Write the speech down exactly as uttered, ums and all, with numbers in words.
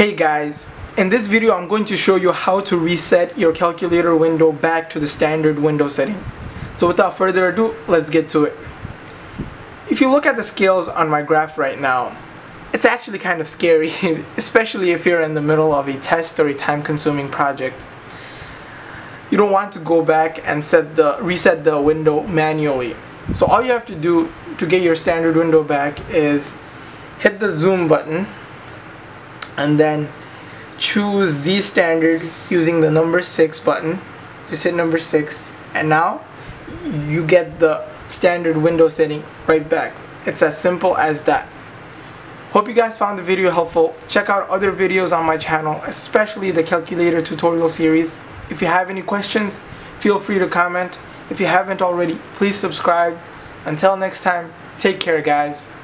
Hey guys, in this video I'm going to show you how to reset your calculator window back to the standard window setting. So without further ado, let's get to it. If you look at the scales on my graph right now, it's actually kind of scary, especially if you're in the middle of a test or a time-consuming project. You don't want to go back and set the reset the window manually. So all you have to do to get your standard window back is hit the zoom button and then choose Z standard using the number six button. Just hit number six and now you get the standard window setting right back. It's as simple as that. Hope you guys found the video helpful. Check out other videos on my channel, especially the calculator tutorial series. If you have any questions, feel free to comment. If you haven't already, please subscribe. Until next time, take care guys.